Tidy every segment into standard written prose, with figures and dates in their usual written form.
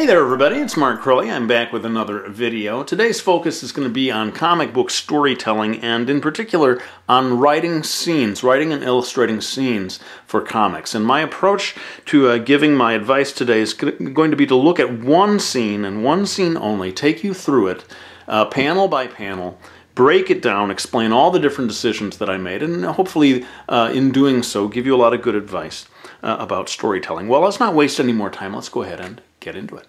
Hey there everybody, it's Mark Crilley. I'm back with another video. Today's focus is going to be on comic book storytelling and in particular on writing and illustrating scenes for comics. And my approach to giving my advice today is going to be to look at one scene and one scene only, take you through it panel by panel, break it down, explain all the different decisions that I made, and hopefully in doing so give you a lot of good advice about storytelling. Well, let's not waste any more time. Let's go ahead and get into it.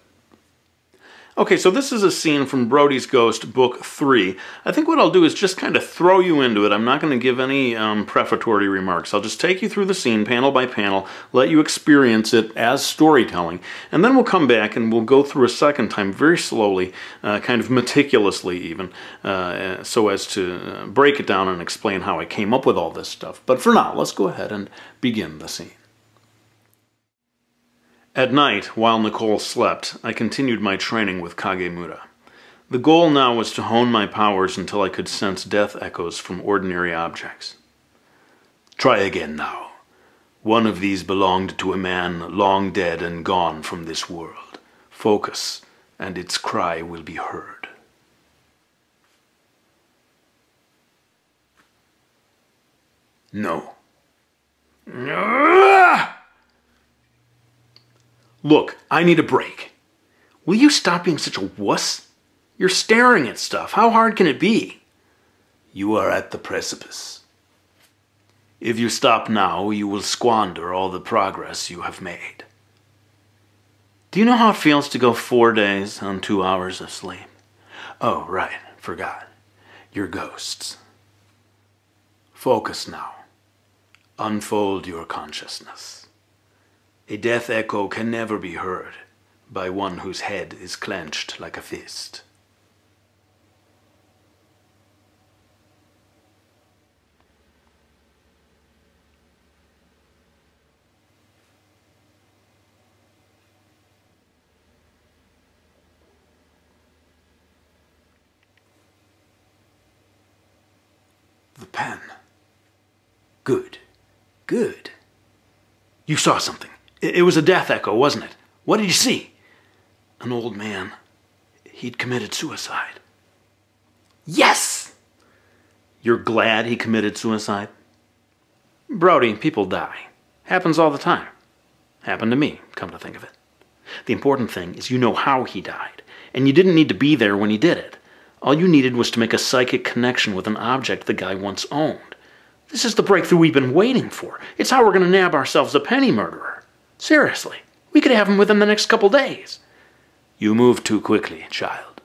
Okay, so this is a scene from Brody's Ghost, Book 3. I think what I'll do is just kind of throw you into it. I'm not going to give any prefatory remarks. I'll just take you through the scene panel by panel, let you experience it as storytelling, and then we'll come back and we'll go through a second time very slowly, kind of meticulously even, so as to break it down and explain how I came up with all this stuff. But for now, let's go ahead and begin the scene. At night, while Nicole slept, I continued my training with Kagemura. The goal now was to hone my powers until I could sense death echoes from ordinary objects. Try again now. One of these belonged to a man long dead and gone from this world. Focus, and its cry will be heard. No. Look, I need a break. Will you stop being such a wuss? You're staring at stuff. How hard can it be? You are at the precipice. If you stop now, you will squander all the progress you have made. Do you know how it feels to go 4 days on 2 hours of sleep? Oh, right, forgot. Your ghosts. Focus now. Unfold your consciousness. A death echo can never be heard by one whose head is clenched like a fist. The pen. Good. Good. You saw something. It was a death echo, wasn't it? What did you see? An old man. He'd committed suicide. Yes! You're glad he committed suicide? Brody, people die. Happens all the time. Happened to me, come to think of it. The important thing is you know how he died, and you didn't need to be there when he did it. All you needed was to make a psychic connection with an object the guy once owned. This is the breakthrough we've been waiting for. It's how we're going to nab ourselves a Penny Murderer. Seriously, we could have him within the next couple days. You move too quickly, child.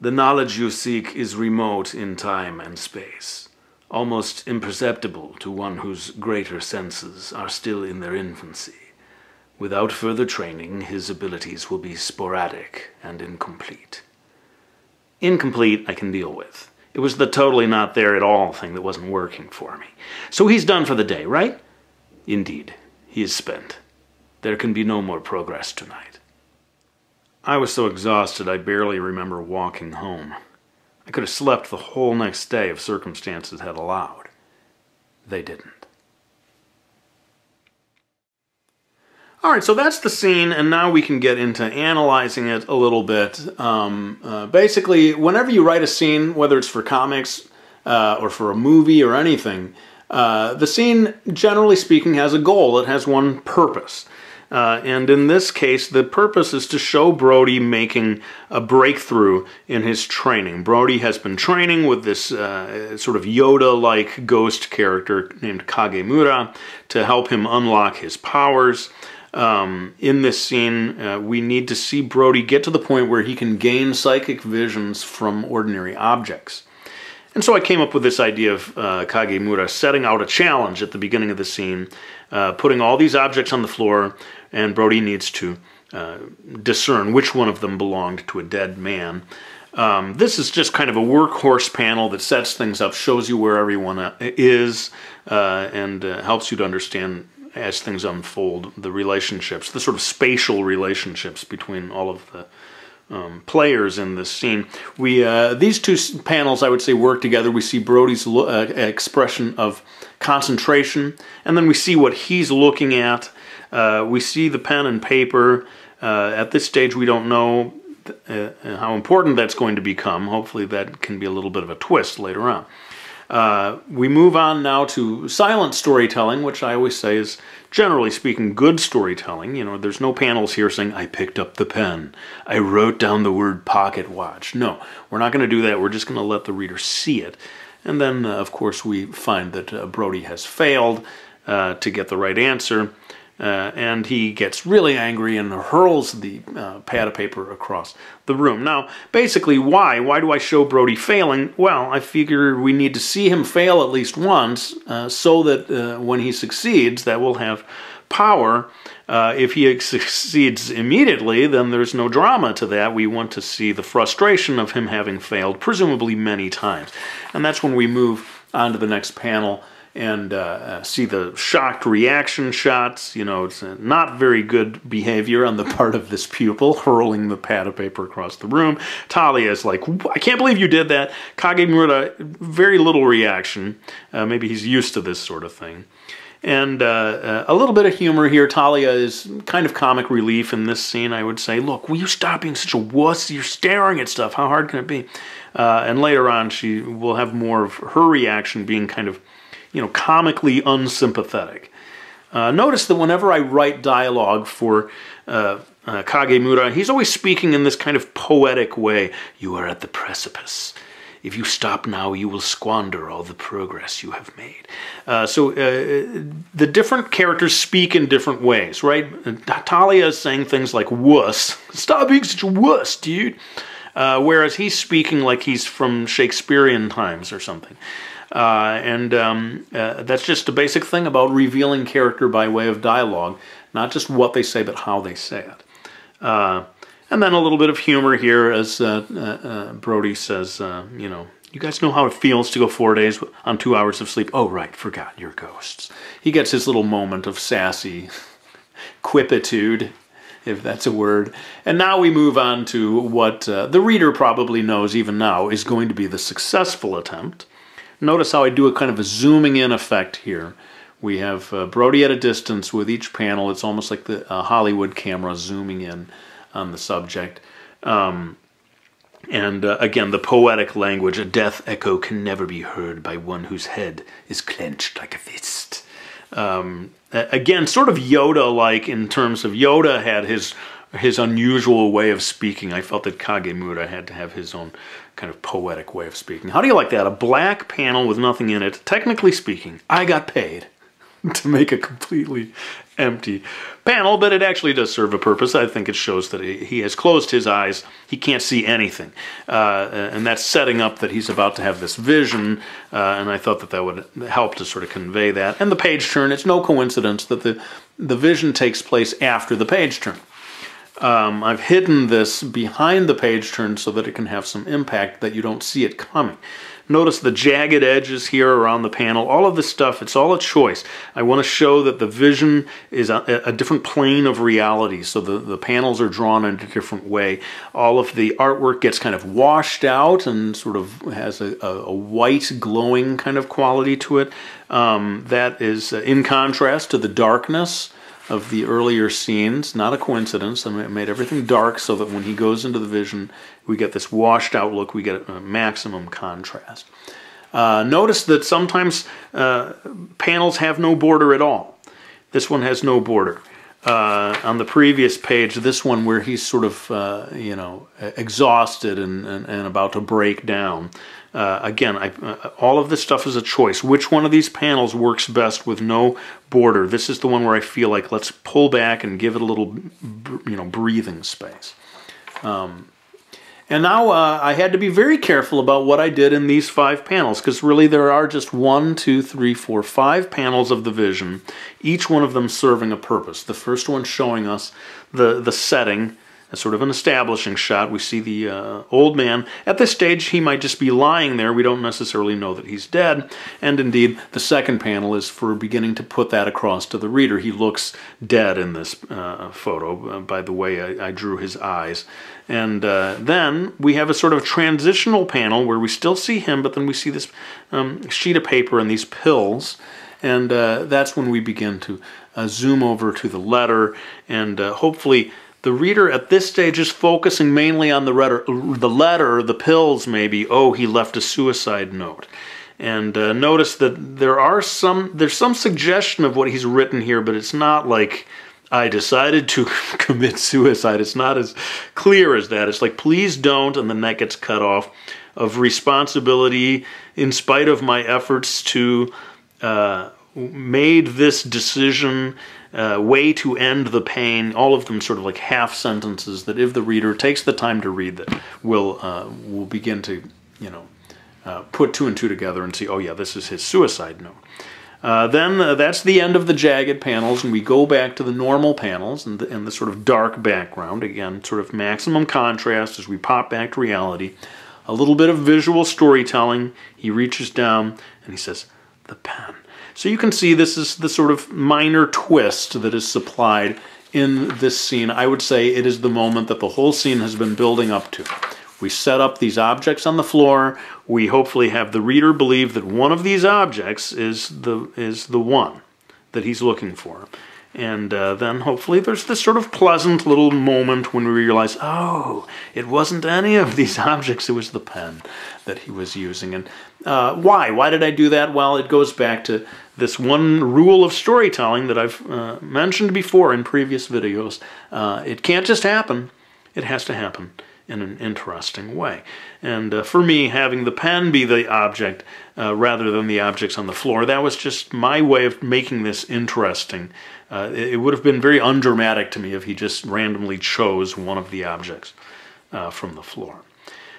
The knowledge you seek is remote in time and space, almost imperceptible to one whose greater senses are still in their infancy. Without further training, his abilities will be sporadic and incomplete. Incomplete, I can deal with. It was the totally not there at all thing that wasn't working for me. So he's done for the day, right? Indeed. He is spent. There can be no more progress tonight. I was so exhausted I barely remember walking home. I could have slept the whole next day if circumstances had allowed. They didn't. Alright, so that's the scene, and now we can get into analyzing it a little bit. Basically, whenever you write a scene, whether it's for comics or for a movie or anything, the scene, generally speaking, has a goal. It has one purpose. And in this case, the purpose is to show Brody making a breakthrough in his training. Brody has been training with this sort of Yoda-like ghost character named Kagemura to help him unlock his powers. In this scene, we need to see Brody get to the point where he can gain psychic visions from ordinary objects. And so I came up with this idea of Kagemura setting out a challenge at the beginning of the scene, putting all these objects on the floor, and Brody needs to discern which one of them belonged to a dead man. This is just kind of a workhorse panel that sets things up, shows you where everyone is, and helps you to understand, as things unfold, the relationships, the sort of spatial relationships between all of the players in this scene. These two panels, I would say, work together. We see Brody's expression of concentration, and then we see what he's looking at. We see the pen and paper, At this stage, we don't know how important that's going to become. Hopefully that can be a little bit of a twist later on. We move on now to silent storytelling, which I always say is, generally speaking, good storytelling. You know, there's no panels here saying, I picked up the pen, I wrote down the word pocket watch. No, we're not going to do that. We're just going to let the reader see it. And then, of course, we find that Brody has failed to get the right answer. And he gets really angry and hurls the pad of paper across the room. Now, basically, why? Why do I show Brody failing? Well, I figure we need to see him fail at least once so that when he succeeds, that will have power. If he succeeds immediately, then there's no drama to that. We want to see the frustration of him having failed, presumably many times. And that's when we move on to the next panel and see the shocked reaction shots. You know, it's not very good behavior on the part of this pupil, hurling the pad of paper across the room. Talia is like, I can't believe you did that. Kagemura, very little reaction. Maybe he's used to this sort of thing. And a little bit of humor here. Talia is kind of comic relief in this scene, I would say. Look, will you stop being such a wuss? You're staring at stuff. How hard can it be? And later on, she will have more of her reaction being kind of, you know, comically unsympathetic. Notice that whenever I write dialogue for Kagemura, he's always speaking in this kind of poetic way. You are at the precipice. If you stop now, you will squander all the progress you have made. The different characters speak in different ways, right? Talia is saying things like wuss. Stop being such a wuss, dude. Whereas he's speaking like he's from Shakespearean times or something. That's just a basic thing about revealing character by way of dialogue, not just what they say, but how they say it. And then a little bit of humor here as Brody says, you know, you guys know how it feels to go 4 days on 2 hours of sleep. Oh, right, forgot your ghosts. He gets his little moment of sassy quippitude, if that's a word. And now we move on to what the reader probably knows even now is going to be the successful attempt. Notice how I do a kind of a zooming in effect here. We have Brody at a distance with each panel. It's almost like the Hollywood camera zooming in on the subject. Again, the poetic language, a death echo can never be heard by one whose head is clenched like a fist. Again, sort of Yoda-like in terms of Yoda had his unusual way of speaking. I felt that Kagemura had to have his own kind of poetic way of speaking. How do you like that? A black panel with nothing in it. Technically speaking, I got paid to make a completely empty panel, but it actually does serve a purpose. I think it shows that he has closed his eyes. He can't see anything. And that's setting up that he's about to have this vision, and I thought that that would help to sort of convey that. And the page turn, it's no coincidence that the vision takes place after the page turn. I've hidden this behind the page turn so that it can have some impact that you don't see it coming. Notice the jagged edges here around the panel. All of this stuff, it's all a choice. I want to show that the vision is a different plane of reality, so the panels are drawn in a different way. All of the artwork gets kind of washed out and sort of has a white glowing kind of quality to it. That is in contrast to the darkness of the earlier scenes. Not a coincidence. I made everything dark so that when he goes into the vision, we get this washed out look, we get a maximum contrast. Notice that sometimes panels have no border at all. This one has no border. On the previous page, this one where he's sort of, you know, exhausted and about to break down. Again, all of this stuff is a choice. Which one of these panels works best with no border? This is the one where I feel like let's pull back and give it a little, you know, breathing space. And now I had to be very careful about what I did in these 5 panels, because really there are just 1, 2, 3, 4, 5 panels of the vision, each one of them serving a purpose. The first one showing us the setting, as sort of an establishing shot. We see the old man. At this stage, he might just be lying there. We don't necessarily know that he's dead. And indeed, the second panel is for beginning to put that across to the reader. He looks dead in this photo, by the way I drew his eyes. And then we have a sort of transitional panel where we still see him, but then we see this sheet of paper and these pills. And that's when we begin to zoom over to the letter and hopefully The reader at this stage is focusing mainly on the letter, the pills maybe. Oh, he left a suicide note. And notice that there's some suggestion of what he's written here, but it's not like, I decided to commit suicide. It's not as clear as that. It's like, please don't, and then that gets cut off, of responsibility in spite of my efforts to made this decision, way to end the pain, all of them sort of like half sentences that if the reader takes the time to read that will begin to, you know, put two and two together and see, oh yeah, this is his suicide note. Then that's the end of the jagged panels, and we go back to the normal panels and the sort of dark background. Again, sort of maximum contrast as we pop back to reality. A little bit of visual storytelling. He reaches down and he says, "The pen." So you can see this is the sort of minor twist that is supplied in this scene. I would say it is the moment that the whole scene has been building up to. We set up these objects on the floor. We hopefully have the reader believe that one of these objects is the one that he's looking for. And then hopefully there's this sort of pleasant little moment when we realize, oh, it wasn't any of these objects, it was the pen that he was using. And why? Why did I do that? Well, it goes back to this one rule of storytelling that I've mentioned before in previous videos. It can't just happen, it has to happen in an interesting way. And for me, having the pen be the object rather than the objects on the floor, that was just my way of making this interesting. It would have been very undramatic to me if he just randomly chose one of the objects from the floor.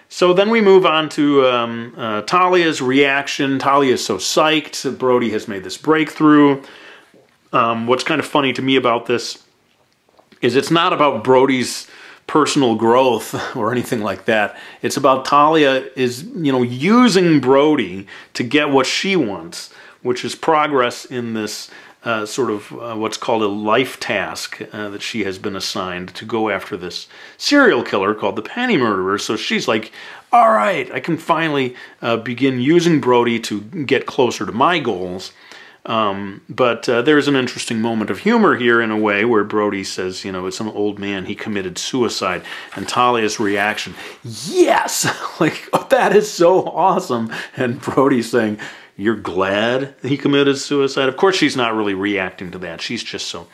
So then we move on to Talia's reaction. Talia is so psyched that Brody has made this breakthrough. What's kind of funny to me about this is it's not about Brody's personal growth or anything like that. It's about Talia is, you know, using Brody to get what she wants, which is progress in this sort of what's called a life task that she has been assigned to go after this serial killer called the Penny Murderer. So she's like, all right, I can finally begin using Brody to get closer to my goals. But there's an interesting moment of humor here in a way where Brody says, you know, it's an old man, he committed suicide, and Talia's reaction, yes! Like, oh, that is so awesome! And Brody saying, you're glad he committed suicide? Of course she's not really reacting to that, she's just so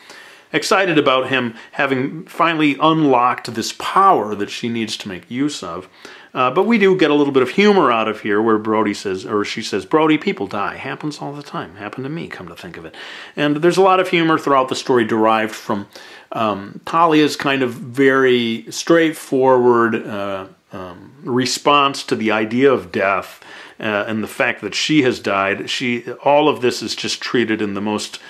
excited about him having finally unlocked this power that she needs to make use of. But we do get a little bit of humor out of here where Brody says, or she says, Brody, people die. Happens all the time. Happened to me, come to think of it. And there's a lot of humor throughout the story derived from Talia's kind of very straightforward response to the idea of death and the fact that she has died. All of this is just treated in the most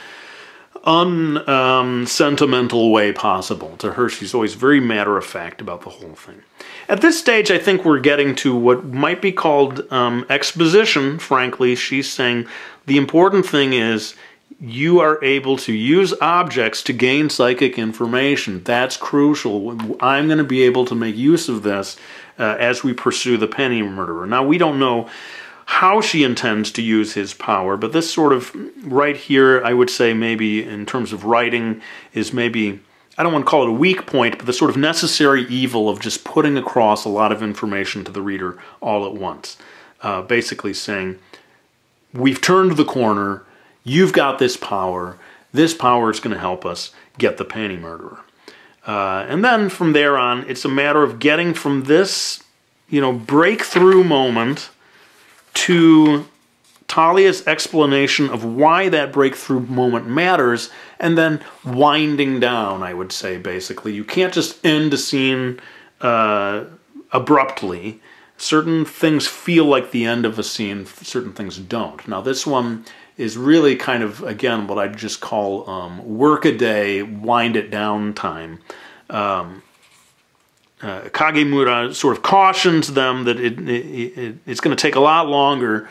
unsentimental way possible. To her, she's always very matter-of-fact about the whole thing. At this stage, I think we're getting to what might be called exposition, frankly. She's saying the important thing is you are able to use objects to gain psychic information. That's crucial. I'm going to be able to make use of this as we pursue the Penny Murderer. Now, we don't know how she intends to use his power, but this sort of right here, I would say maybe in terms of writing, is maybe, I don't want to call it a weak point, but the sort of necessary evil of just putting across a lot of information to the reader all at once. Basically saying, we've turned the corner, you've got this power is going to help us get the Penny Murderer. And then from there on, it's a matter of getting from this, you know, breakthrough moment to Talia's explanation of why that breakthrough moment matters, and then winding down, I would say, basically. You can't just end a scene abruptly. Certain things feel like the end of a scene, certain things don't. Now, this one is really kind of, again, what I'd just call work-a-day, wind-it-down time. Kagemura sort of cautions them that it's going to take a lot longer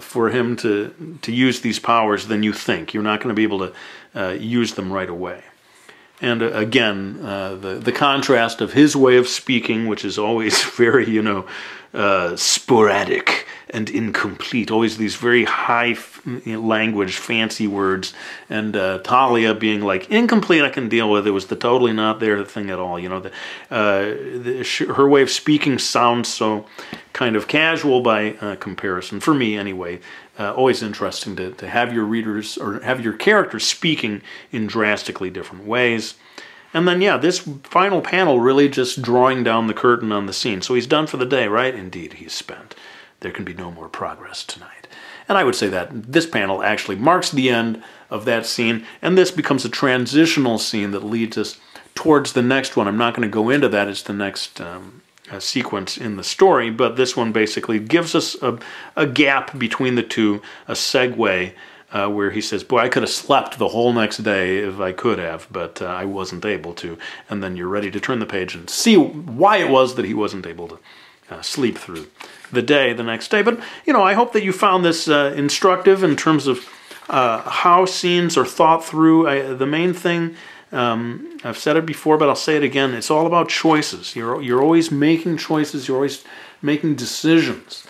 for him to use these powers than you think. You're not going to be able to use them right away. And again, the contrast of his way of speaking, which is always very, you know, sporadic and incomplete. Always these very high language, fancy words. And Talia being like, incomplete I can deal with. It was the totally not there thing at all. You know, her way of speaking sounds so kind of casual by comparison, for me anyway. Always interesting to have your readers or have your characters speaking in drastically different ways. And then, yeah, this final panel really just drawing down the curtain on the scene. So he's done for the day, right? Indeed, he's spent. There can be no more progress tonight. And I would say that this panel actually marks the end of that scene, and this becomes a transitional scene that leads us towards the next one. I'm not going to go into that. It's the next sequence in the story, but this one basically gives us a gap between the two, a segue, where he says, boy, I could have slept the whole next day if I could have, but I wasn't able to. And then you're ready to turn the page and see why it was that he wasn't able to sleep through the day the next day. But, you know, I hope that you found this instructive in terms of how scenes are thought through. The main thing, I've said it before, but I'll say it again, it's all about choices. You're always making choices, you're always making decisions.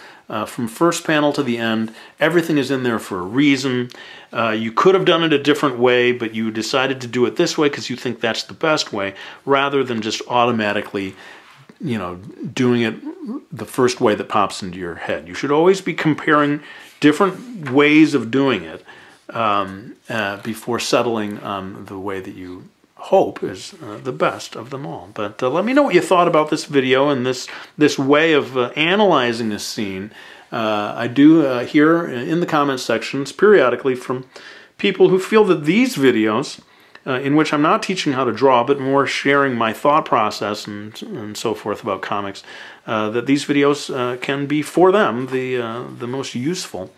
From first panel to the end, everything is in there for a reason. You could have done it a different way, but you decided to do it this way because you think that's the best way, rather than just automatically, you know, doing it the first way that pops into your head. You should always be comparing different ways of doing it before settling on the way that you hope is the best of them all. But let me know what you thought about this video and this way of analyzing this scene. I do hear in the comment sections periodically from people who feel that these videos, in which I'm not teaching how to draw, but more sharing my thought process and so forth about comics, that these videos can be for them the most useful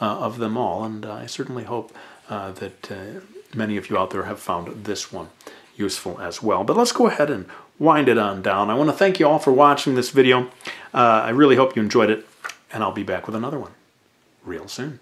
of them all. And I certainly hope that many of you out there have found this one useful as well. But let's go ahead and wind it on down. I want to thank you all for watching this video. I really hope you enjoyed it, and I'll be back with another one real soon.